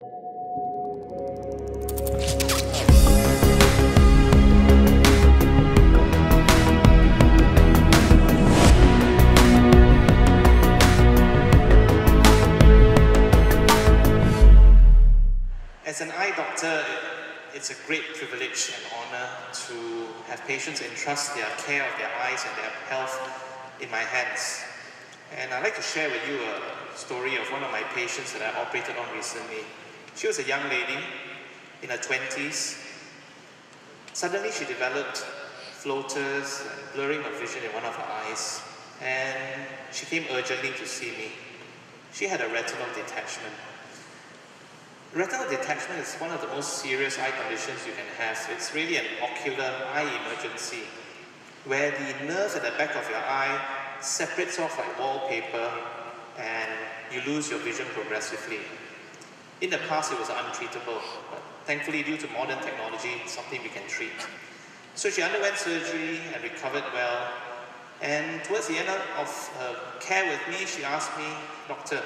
As an eye doctor, it's a great privilege and honor to have patients entrust their care of their eyes and their health in my hands. And I'd like to share with you a story of one of my patients that I operated on recently. She was a young lady in her 20s. Suddenly she developed floaters and blurring of vision in one of her eyes. And she came urgently to see me. She had a retinal detachment. Retinal detachment is one of the most serious eye conditions you can have. It's really an ocular eye emergency, where the nerve at the back of your eye separates off like wallpaper and you lose your vision progressively. In the past, it was untreatable, but thankfully, due to modern technology, it's something we can treat. So she underwent surgery and recovered well. And towards the end of her care with me, she asked me, "Doctor,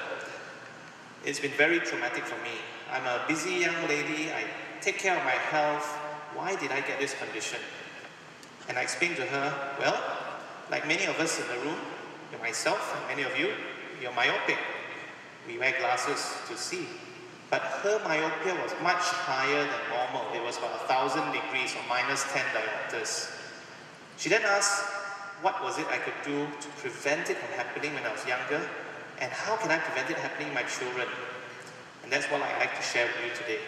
it's been very traumatic for me. I'm a busy young lady, I take care of my health. Why did I get this condition?" And I explained to her, well, like many of us in the room, myself and many of you, you're myopic. We wear glasses to see. But her myopia was much higher than normal. It was about 1,000 degrees or minus 10 diopters. She then asked, what was it I could do to prevent it from happening when I was younger? And how can I prevent it happening to my children? And that's what I'd like to share with you today.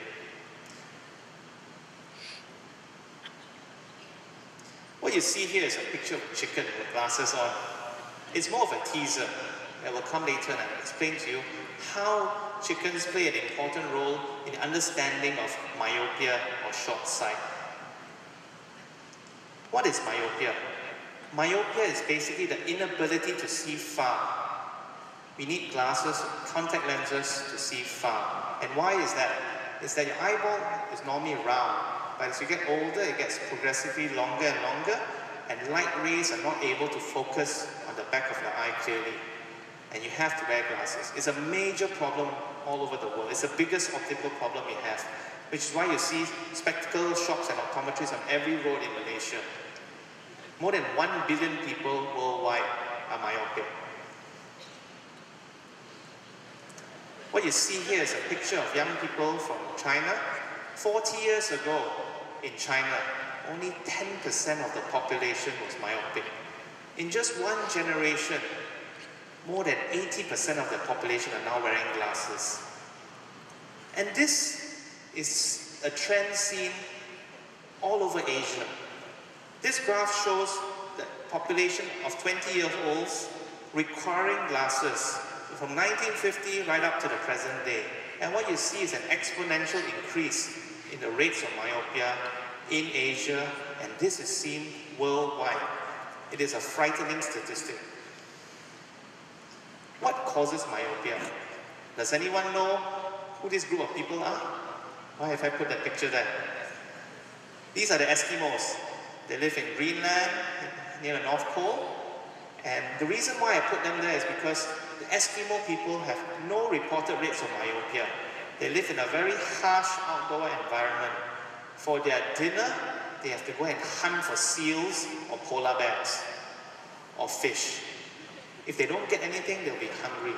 What you see here is a picture of a chicken with glasses on. It's more of a teaser that will come later, and I'll explain to you how chickens play an important role in the understanding of myopia or short sight. What is myopia? Myopia is basically the inability to see far. We need glasses, contact lenses to see far. And why is that? It's that your eyeball is normally round, but as you get older, it gets progressively longer and longer, and light rays are not able to focus on the back of your eye clearly. And you have to wear glasses. It's a major problem all over the world. It's the biggest optical problem we have, which is why you see spectacle shops and optometrists on every road in Malaysia. More than 1 billion people worldwide are myopic. What you see here is a picture of young people from China. 40 years ago in China, only 10% of the population was myopic. In just one generation, more than 80% of the population are now wearing glasses. And this is a trend seen all over Asia. This graph shows the population of 20-year-olds requiring glasses from 1950 right up to the present day. And what you see is an exponential increase in the rates of myopia in Asia, and this is seen worldwide. It is a frightening statistic. What causes myopia? Does anyone know who this group of people are? Why have I put that picture there? These are the Eskimos. They live in Greenland, near the North Pole. And the reason why I put them there is because the Eskimo people have no reported rates of myopia. They live in a very harsh outdoor environment. For their dinner, they have to go and hunt for seals or polar bears or fish. If they don't get anything, they'll be hungry.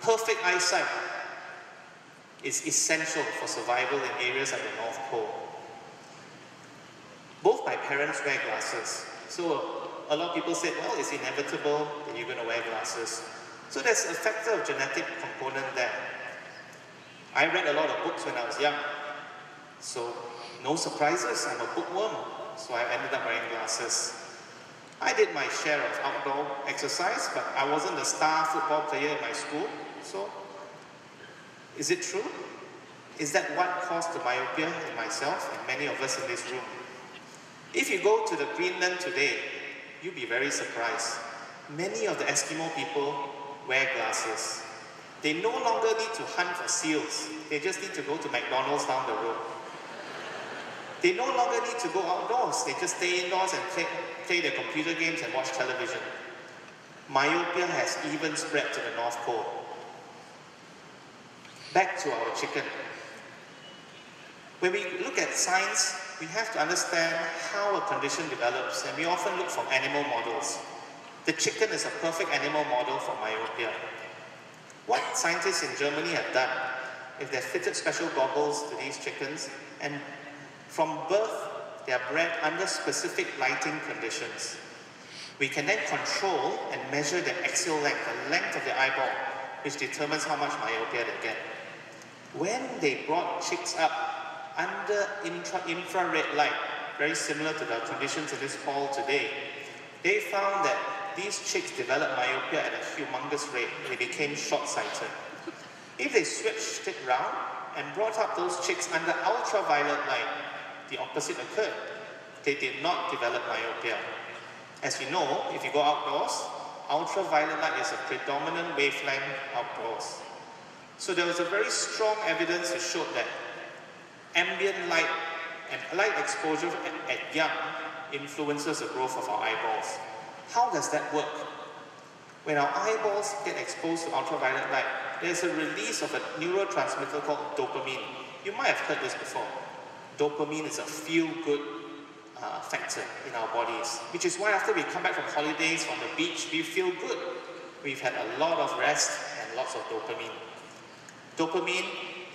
Perfect eyesight is essential for survival in areas like the North Pole. Both my parents wear glasses. So a lot of people said, well, it's inevitable that you're going to wear glasses. So there's a factor of genetic component there. I read a lot of books when I was young. So no surprises, I'm a bookworm. So I ended up wearing glasses. I did my share of outdoor exercise, but I wasn't the star football player in my school. So is it true? Is that what caused the myopia in myself and many of us in this room? If you go to the Greenland today, you'll be very surprised. Many of the Eskimo people wear glasses. They no longer need to hunt for seals. They just need to go to McDonald's down the road. They no longer need to go outdoors. They just stay indoors and play their computer games and watch television. Myopia has even spread to the North Pole. Back to our chicken. When we look at science, we have to understand how a condition develops, and we often look for animal models. The chicken is a perfect animal model for myopia. What scientists in Germany have done is they've fitted special goggles to these chickens, and from birth, they are bred under specific lighting conditions. We can then control and measure the axial length, the length of the eyeball, which determines how much myopia they get. When they brought chicks up under infrared light, very similar to the conditions in this hall today, they found that these chicks developed myopia at a humongous rate. They became short-sighted. If they switched it round and brought up those chicks under ultraviolet light, the opposite occurred. They did not develop myopia. As you know, if you go outdoors, ultraviolet light is a predominant wavelength outdoors. So there was a very strong evidence that showed that ambient light and light exposure at young influences the growth of our eyeballs. How does that work? When our eyeballs get exposed to ultraviolet light, there's a release of a neurotransmitter called dopamine. You might have heard this before. Dopamine is a feel-good factor in our bodies, which is why after we come back from holidays, from the beach, we feel good. We've had a lot of rest and lots of dopamine. Dopamine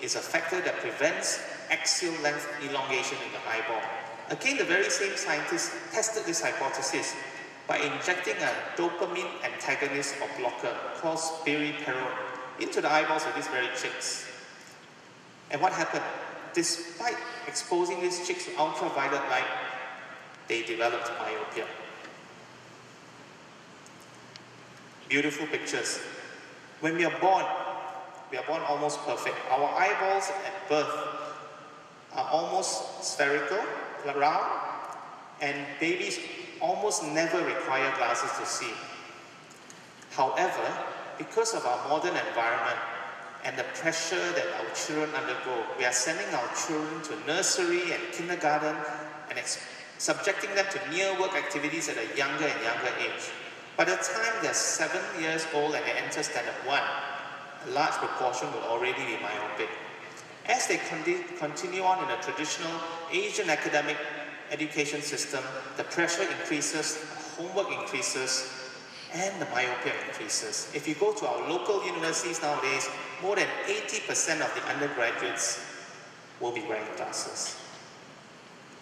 is a factor that prevents axial length elongation in the eyeball. Again, the very same scientists tested this hypothesis by injecting a dopamine antagonist or blocker called Sperry Perot into the eyeballs of these very chicks. And what happened? Despite exposing these chicks to ultraviolet light, they developed myopia. Beautiful pictures. When we are born almost perfect. Our eyeballs at birth are almost spherical, round, and babies almost never require glasses to see. However, because of our modern environment and the pressure that our children undergo, we are sending our children to nursery and kindergarten and subjecting them to near-work activities at a younger and younger age. By the time they're 7 years old and they enter standard 1, a large proportion will already be myopic. As they continue on in a traditional Asian academic education system, the pressure increases, the homework increases, and the myopia increases. If you go to our local universities nowadays, more than 80% of the undergraduates will be wearing glasses.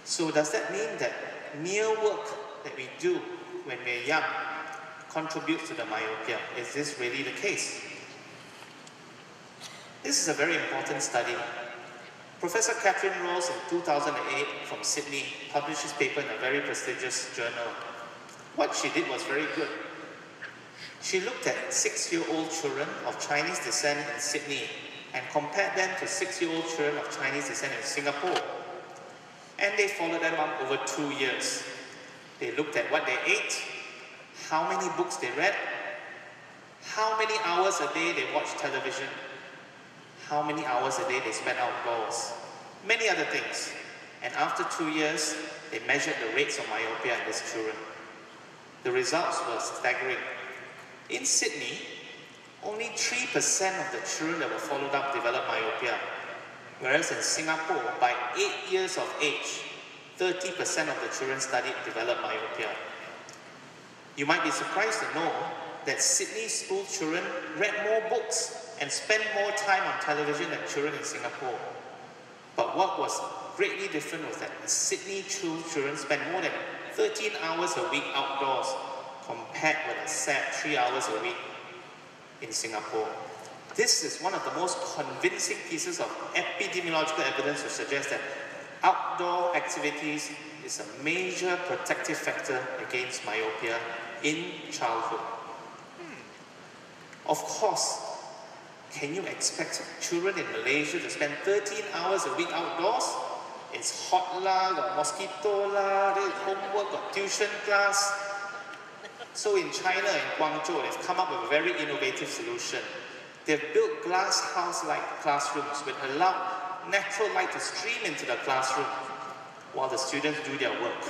So does that mean that mere work that we do when we're young contributes to the myopia? Is this really the case? This is a very important study. Professor Catherine Rose in 2008 from Sydney published this paper in a very prestigious journal. What she did was very good. She looked at 6-year-old children of Chinese descent in Sydney and compared them to 6-year-old children of Chinese descent in Singapore. And they followed them up over 2 years. They looked at what they ate, how many books they read, how many hours a day they watched television, how many hours a day they spent outdoors, many other things. And after 2 years, they measured the rates of myopia in these children. The results were staggering. In Sydney, only 3% of the children that were followed up developed myopia, whereas in Singapore, by 8 years of age, 30% of the children studied developed myopia. You might be surprised to know that Sydney school children read more books and spend more time on television than children in Singapore. But what was greatly different was that the Sydney children spent more than 13 hours a week outdoors compared with a sad 3 hours a week in Singapore. This is one of the most convincing pieces of epidemiological evidence to suggest that outdoor activities is a major protective factor against myopia in childhood. Of course, can you expect children in Malaysia to spend 13 hours a week outdoors? It's hot lah, got mosquito lah, there's homework, got tuition class. So in China, in Guangzhou, they've come up with a very innovative solution. They've built glass house-like classrooms which allow natural light to stream into the classroom while the students do their work.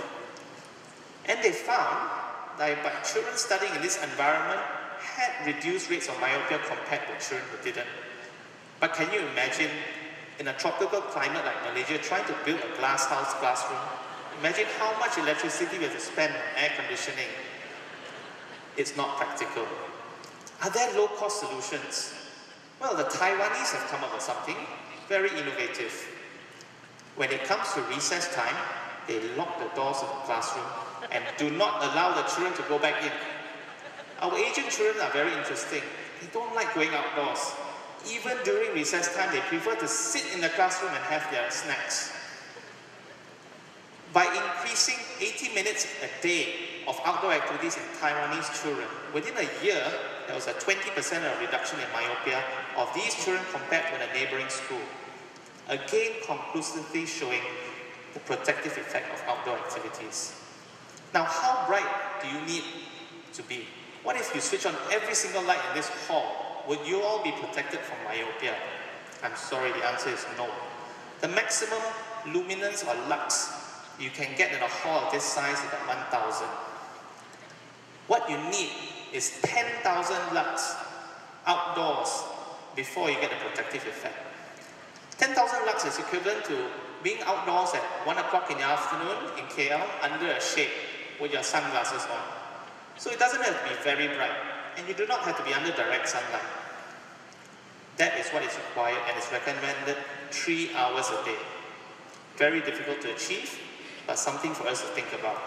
And they found that by children studying in this environment, had reduced rates of myopia compared to children who didn't. But can you imagine in a tropical climate like Malaysia, trying to build a glass house classroom, imagine how much electricity we have to spend on air conditioning. It's not practical. Are there low-cost solutions? Well, the Taiwanese have come up with something very innovative. When it comes to recess time, they lock the doors of the classroom and do not allow the children to go back in. Our Asian children are very interesting. They don't like going outdoors. Even during recess time, they prefer to sit in the classroom and have their snacks. By increasing 80 minutes a day of outdoor activities in Taiwanese children, within a year, there was a 20% reduction in myopia of these children compared to the neighboring school. Again, conclusively showing the protective effect of outdoor activities. Now, how bright do you need to be? What if you switch on every single light in this hall? Would you all be protected from myopia? I'm sorry, the answer is no. The maximum luminance or lux you can get in a hall of this size is about 1,000. What you need is 10,000 lux outdoors before you get the protective effect. 10,000 lux is equivalent to being outdoors at 1 o'clock in the afternoon in KL under a shade with your sunglasses on. So it doesn't have to be very bright, and you do not have to be under direct sunlight. That is what is required, and is recommended 3 hours a day. Very difficult to achieve, but something for us to think about.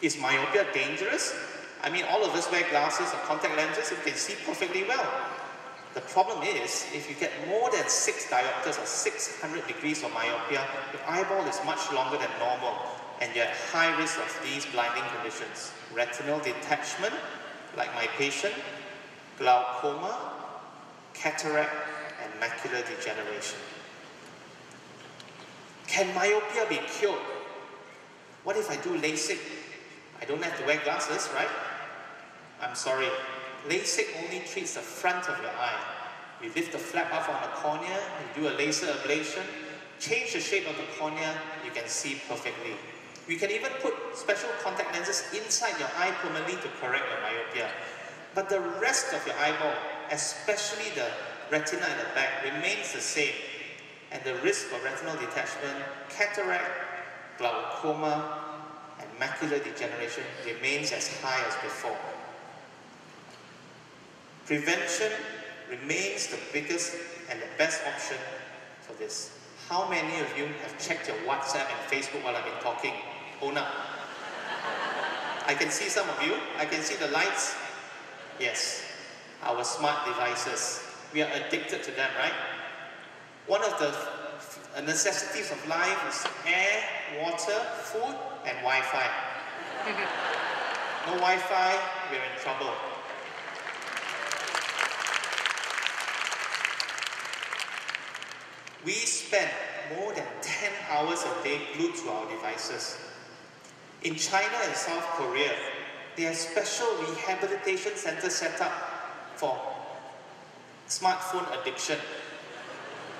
Is myopia dangerous? I mean, all of us wear glasses or contact lenses and can see perfectly well. The problem is, if you get more than 6 diopters or 600 degrees of myopia, your eyeball is much longer than normal, and you're at high risk of these blinding conditions. Retinal detachment, like my patient, glaucoma, cataract, and macular degeneration. Can myopia be cured? What if I do LASIK? I don't have to wear glasses, right? I'm sorry. LASIK only treats the front of your eye. We lift the flap up on the cornea, we do a laser ablation, change the shape of the cornea, you can see perfectly. We can even put special contact lenses inside your eye permanently to correct your myopia. But the rest of your eyeball, especially the retina in the back, remains the same. And the risk of retinal detachment, cataract, glaucoma, and macular degeneration remains as high as before. Prevention remains the biggest and the best option for this. How many of you have checked your WhatsApp and Facebook while I've been talking? Own up. I can see some of you. I can see the lights. Yes, our smart devices. We are addicted to them, right? One of the necessities of life is air, water, food, and Wi-Fi. No Wi-Fi, we're in trouble. We spend more than 10 hours a day glued to our devices. In China and South Korea, there are special rehabilitation centers set up for smartphone addiction.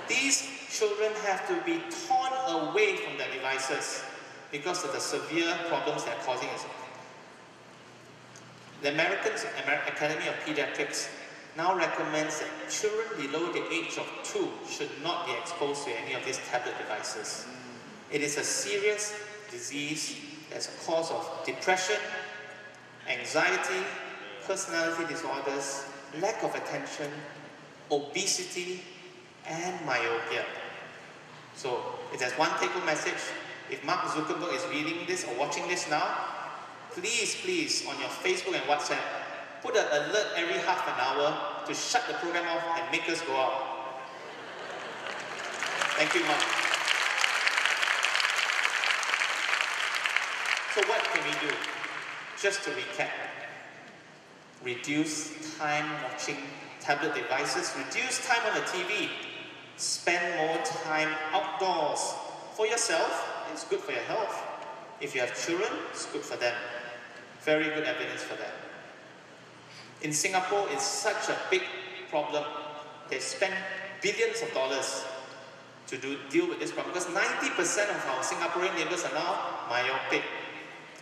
These children have to be torn away from their devices because of the severe problems they're causing us. The American Academy of Pediatrics now recommends that children below the age of 2 should not be exposed to any of these tablet devices. It is a serious disease that's a cause of depression, anxiety, personality disorders, lack of attention, obesity, and myopia. So, if there's one take-home message, if Mark Zuckerberg is reading this or watching this now, please, please, on your Facebook and WhatsApp, put an alert every half an hour to shut the program off and make us go out. Thank you, Mark. So what can we do? Just to recap. Reduce time watching tablet devices. Reduce time on the TV. Spend more time outdoors. For yourself, it's good for your health. If you have children, it's good for them. Very good evidence for that. In Singapore, it's such a big problem. They spend billions of dollars to deal with this problem because 90% of our Singaporean neighbors are now myopic.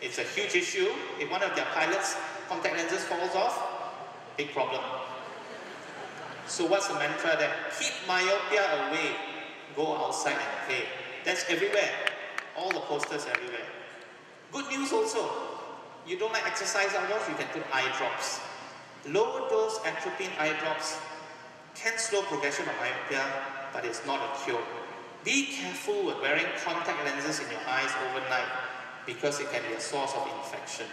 It's a huge issue. If one of their pilots' contact lenses falls off, big problem. So what's the mantra then? Keep myopia away. Go outside and play. That's everywhere. All the posters everywhere. Good news also. You don't like exercise outdoors, you can put eye drops. Lower dose atropine eye drops can slow progression of myopia, but it's not a cure. Be careful with wearing contact lenses in your eyes overnight because it can be a source of infection.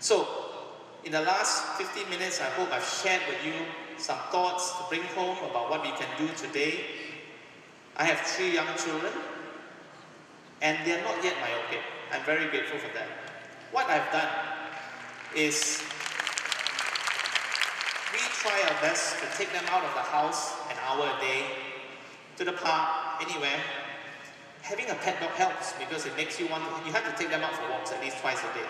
So, in the last 15 minutes, I hope I've shared with you some thoughts to bring home about what we can do today. I have 3 young children, and they're not yet myopic. I'm very grateful for that. What I've done is we try our best to take them out of the house an hour a day, to the park, anywhere. Having a pet dog helps because it makes you want to, you have to take them out for walks at least twice a day.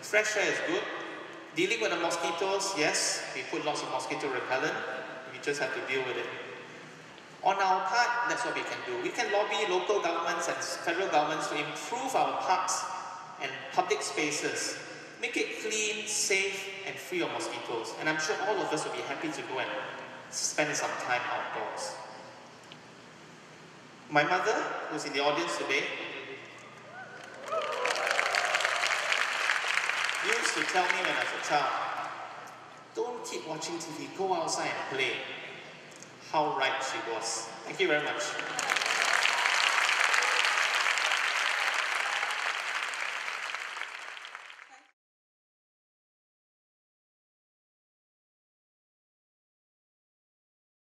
Fresh air is good. Dealing with the mosquitoes, yes, we put lots of mosquito repellent. We just have to deal with it. On our part, that's what we can do. We can lobby local governments and federal governments to improve our parks and public spaces. Make it clean, safe, and free of mosquitoes. And I'm sure all of us will be happy to go and spend some time outdoors. My mother, who's in the audience today, used to tell me when I was a child, don't keep watching TV, go outside and play. How right she was. Thank you very much.